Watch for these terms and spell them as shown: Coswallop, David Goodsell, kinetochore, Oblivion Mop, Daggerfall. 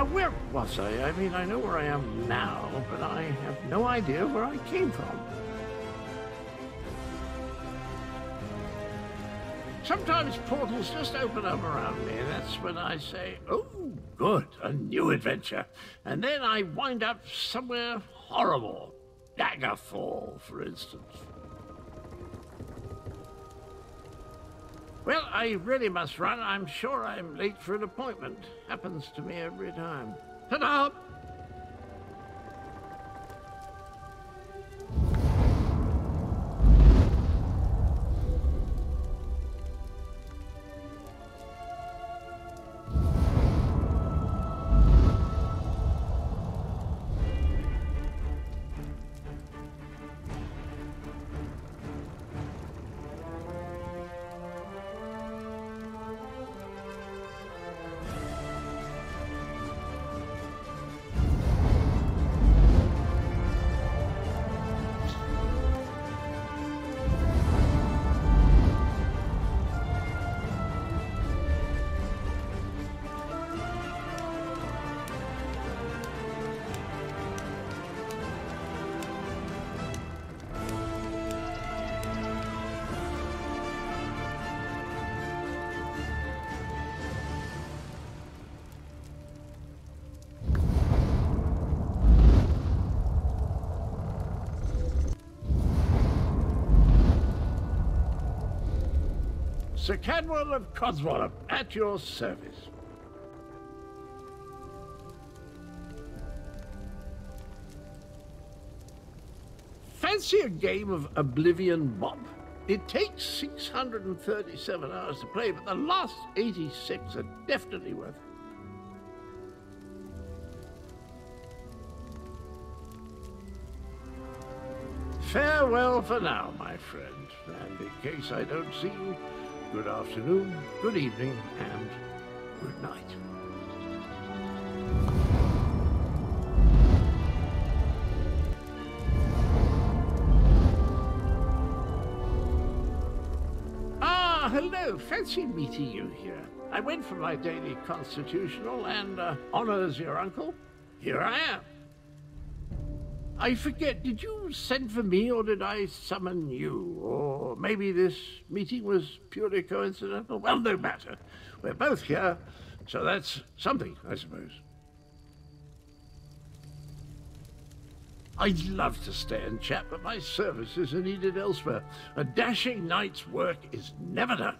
Now, where was I? I mean, I know where I am now, but I have no idea where I came from. Sometimes portals just open up around me. That's when I say, oh, good, a new adventure. And then I wind up somewhere horrible. Daggerfall, for instance. Well, I really must run. I'm sure I'm late for an appointment. Happens to me every time. Ta-da! Sir Cadwell of Coswallop, at your service. Fancy a game of Oblivion Mop? It takes 637 hours to play, but the last 86 are definitely worth it. Farewell for now, my friend, and in case I don't see you, good afternoon, good evening, and good night. Hello, fancy meeting you here. I went for my daily constitutional and honors your uncle. Here I am. I forget, did you send for me or did I summon you? Or maybe this meeting was purely coincidental? Well, no matter. We're both here, so that's something, I suppose. I'd love to stay and chat, but my services are needed elsewhere. A dashing night's work is never done.